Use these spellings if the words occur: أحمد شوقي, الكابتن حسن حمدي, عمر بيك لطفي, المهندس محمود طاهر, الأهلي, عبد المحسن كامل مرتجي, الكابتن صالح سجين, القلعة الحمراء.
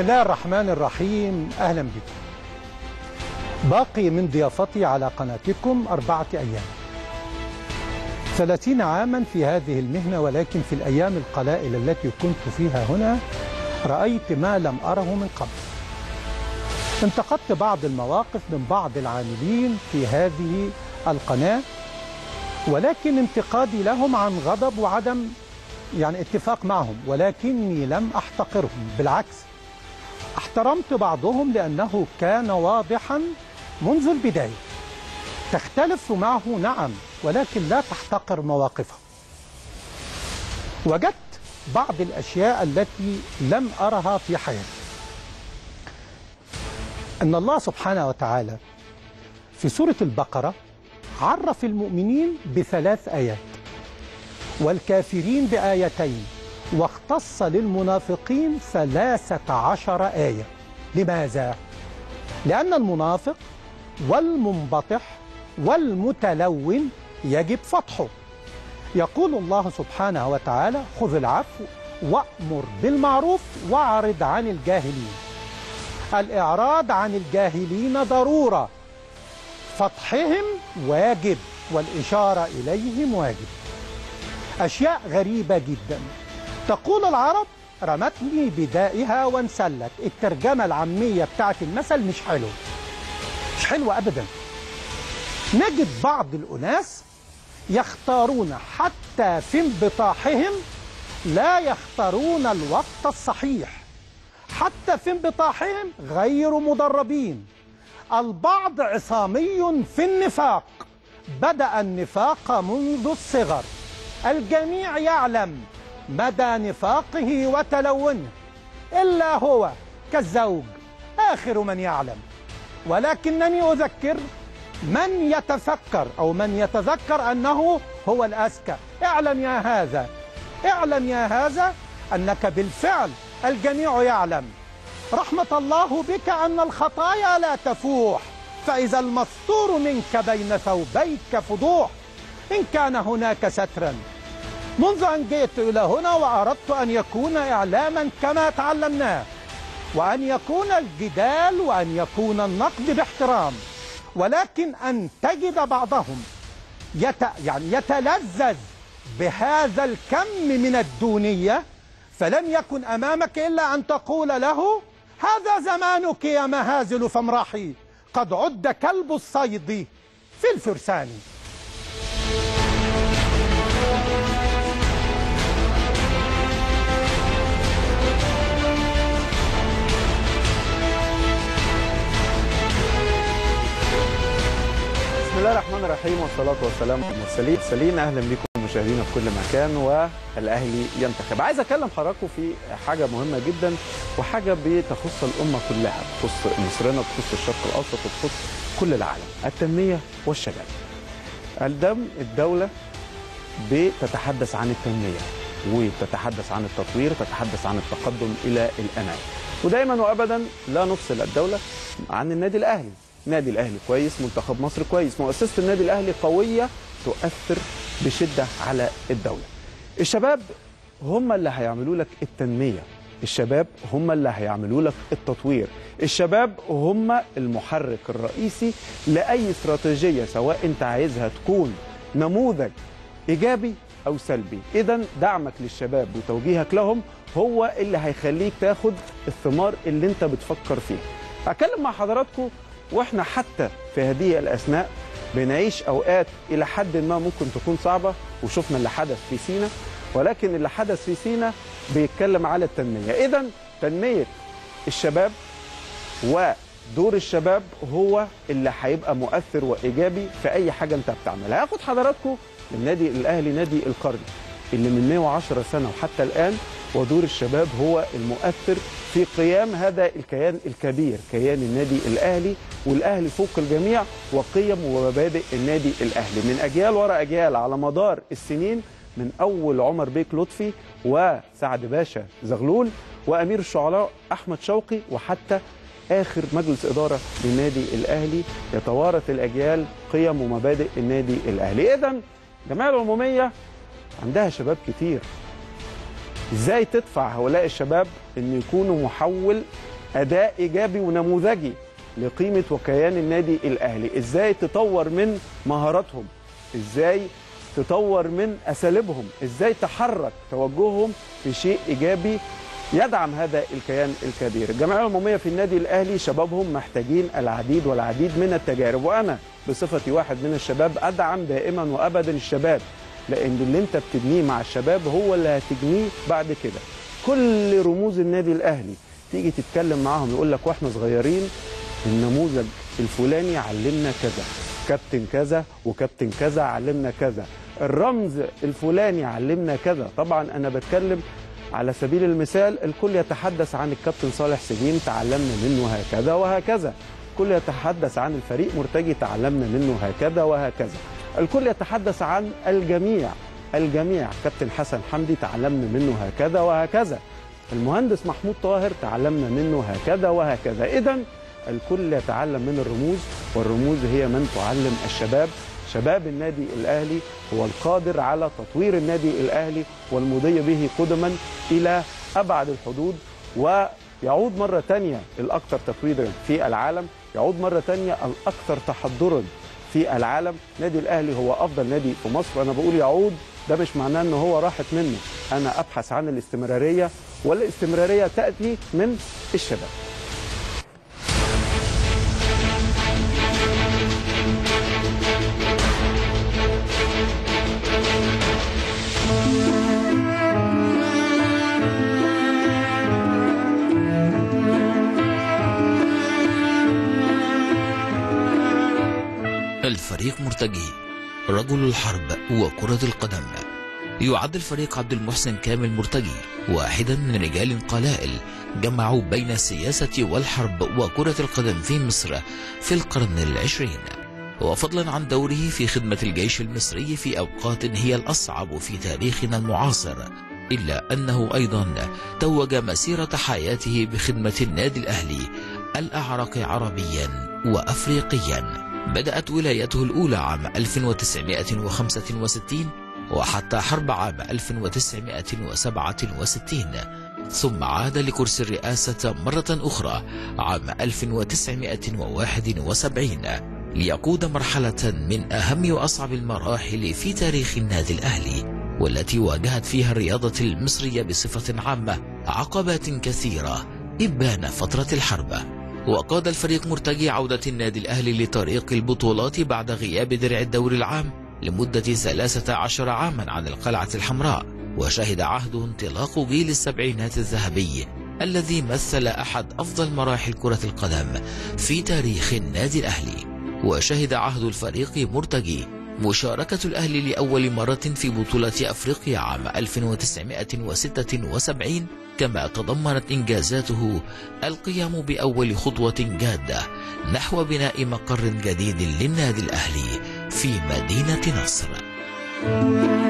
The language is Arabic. بسم الله الرحمن الرحيم. أهلا بكم. باقي من ضيافتي على قناتكم 4 أيام. 30 عاما في هذه المهنة، ولكن في الأيام القلائل التي كنت فيها هنا رأيت ما لم أره من قبل. انتقدت بعض المواقف من بعض العاملين في هذه القناة، ولكن انتقادي لهم عن غضب وعدم اتفاق معهم، ولكني لم أحتقرهم، بالعكس احترمت بعضهم لأنه كان واضحا منذ البداية. تختلف معه نعم، ولكن لا تحتقر مواقفه. وجدت بعض الأشياء التي لم أرها في حياتي. أن الله سبحانه وتعالى في سورة البقرة عرف المؤمنين ب3 آيات، والكافرين ب2، واختص للمنافقين 13 آية. لماذا؟ لأن المنافق والمنبطح والمتلون يجب فتحه. يقول الله سبحانه وتعالى: خذ العفو وأمر بالمعروف وأعرض عن الجاهلين. الإعراض عن الجاهلين ضرورة، فتحهم واجب، والإشارة إليهم واجب. أشياء غريبة جدا، تقول العرب: رمتني بدائها وانسلت. الترجمة العامية بتاعت المثل مش حلوة، مش حلوة أبدا. نجد بعض الأناس يختارون حتى في انبطاحهم، لا يختارون الوقت الصحيح، حتى في انبطاحهم غير مدربين. البعض عصامي في النفاق، بدأ النفاق منذ الصغر. الجميع يعلم مدى نفاقه وتلونه إلا هو كالزوج، آخر من يعلم. ولكنني أذكر من يتفكر أو من يتذكر أنه هو الأذكى. اعلم يا هذا، اعلم يا هذا أنك بالفعل الجميع يعلم. رحمة الله بك أن الخطايا لا تفوح، فإذا المستور منك بين ثوبيك فضوح. إن كان هناك سترا. منذ أن جئت إلى هنا وأردت أن يكون إعلاما كما تعلمناه، وأن يكون الجدال وأن يكون النقد باحترام، ولكن أن تجد بعضهم يتلذذ بهذا الكم من الدونية، فلم يكن أمامك إلا أن تقول له: هذا زمانك يا مهازل فامرحي، قد عد كلب الصيد في الفرسان. بسم الله الرحمن الرحيم، والصلاة والسلام على المرسلين. أهلا بكم مشاهدينا في كل مكان. والأهلي ينتخب. عايز أكلم حضراتكم في حاجة مهمة جدا، وحاجة بتخص الأمة كلها، تخص مصرنا، تخص الشرق الأوسط، وتخص كل العالم: التنمية والشباب. الدم الدولة بتتحدث عن التنمية، وتتحدث عن التطوير، تتحدث عن التقدم إلى الأمام. ودايما وأبدا لا نفصل الدولة عن النادي الأهلي. نادي الأهلي كويس، منتخب مصر كويس، مؤسسة النادي الأهلي قوية، تؤثر بشدة على الدولة. الشباب هم اللي هيعملوا لك التنمية، الشباب هم اللي هيعملوا لك التطوير، الشباب هم المحرك الرئيسي لأي استراتيجية، سواء أنت عايزها تكون نموذج إيجابي أو سلبي. إذن دعمك للشباب وتوجيهك لهم هو اللي هيخليك تاخد الثمار اللي أنت بتفكر فيه. هتكلم مع حضراتكم، واحنا حتى في هذه الأثناء بنعيش أوقات إلى حد ما ممكن تكون صعبة، وشفنا اللي حدث في سينا، ولكن اللي حدث في سينا بيتكلم على التنمية. إذا تنمية الشباب ودور الشباب هو اللي هيبقى مؤثر وإيجابي في أي حاجة أنت بتعملها. هاخد حضراتكم النادي الأهلي، نادي القرن اللي من 110 سنة وحتى الآن، ودور الشباب هو المؤثر في قيام هذا الكيان الكبير، كيان النادي الأهلي. والأهلي فوق الجميع، وقيم ومبادئ النادي الأهلي من أجيال وراء أجيال على مدار السنين، من أول عمر بيك لطفي وسعد باشا زغلول وأمير الشعراء أحمد شوقي، وحتى آخر مجلس إدارة للنادي الأهلي. يتوارث الأجيال قيم ومبادئ النادي الأهلي. إذن الجمعية العمومية عندها شباب كتير، ازاي تدفع هؤلاء الشباب ان يكونوا محول اداء ايجابي ونموذجي لقيمه وكيان النادي الاهلي، ازاي تطور من مهاراتهم، ازاي تطور من اساليبهم، ازاي تحرك توجههم في شيء ايجابي يدعم هذا الكيان الكبير. الجمعيه العموميه في النادي الاهلي شبابهم محتاجين العديد والعديد من التجارب، وانا بصفتي واحد من الشباب ادعم دائما وابدا الشباب، لان اللي انت بتبنيه مع الشباب هو اللي هتبنيه بعد كده. كل رموز النادي الاهلي تيجي تتكلم معاهم يقول لك واحنا صغيرين النموذج الفلاني علمنا كذا، كابتن كذا وكابتن كذا علمنا كذا، الرمز الفلاني علمنا كذا. طبعا انا بتكلم على سبيل المثال، الكل يتحدث عن الكابتن صالح سجين تعلمنا منه هكذا وهكذا، الكل يتحدث عن الفريق مرتجي تعلمنا منه هكذا وهكذا، الكل يتحدث عن الجميع كابتن حسن حمدي تعلمنا منه هكذا وهكذا، المهندس محمود طاهر تعلمنا منه هكذا وهكذا. إذا الكل يتعلم من الرموز، والرموز هي من تعلم الشباب. شباب النادي الأهلي هو القادر على تطوير النادي الأهلي والمضي به قدما إلى أبعد الحدود، ويعود مرة تانية الأكثر تطويرا في العالم، يعود مرة تانية الأكثر تحضرا في العالم. نادي الأهلي هو أفضل نادي في مصر. أنا بقول يعود، ده مش معناه أنه هو راحت منه، أنا أبحث عن الاستمرارية، والاستمرارية تأتي من الشباب. الفريق مرتجي رجل الحرب وكرة القدم. يعد الفريق عبد المحسن كامل مرتجي واحدا من رجال قلائل جمعوا بين السياسة والحرب وكرة القدم في مصر في القرن العشرين، وفضلا عن دوره في خدمة الجيش المصري في أوقات هي الأصعب في تاريخنا المعاصر، إلا أنه أيضا توج مسيرة حياته بخدمة النادي الأهلي الأعرق عربيا وأفريقيا. بدأت ولايته الأولى عام 1965 وحتى حرب عام 1967، ثم عاد لكرسي الرئاسة مرة أخرى عام 1971 ليقود مرحلة من أهم وأصعب المراحل في تاريخ النادي الأهلي، والتي واجهت فيها الرياضة المصرية بصفة عامة عقبات كثيرة إبان فترة الحرب. وقاد الفريق مرتجي عودة النادي الأهلي لطريق البطولات بعد غياب درع الدوري العام لمدة 13 عاما عن القلعة الحمراء، وشهد عهده انطلاق جيل السبعينات الذهبي الذي مثل أحد أفضل مراحل كرة القدم في تاريخ النادي الأهلي. وشهد عهد الفريق مرتجي مشاركة الأهلي لأول مرة في بطولة أفريقيا عام 1976، كما تضمنت إنجازاته القيام بأول خطوة جادة نحو بناء مقر جديد للنادي الأهلي في مدينة نصر.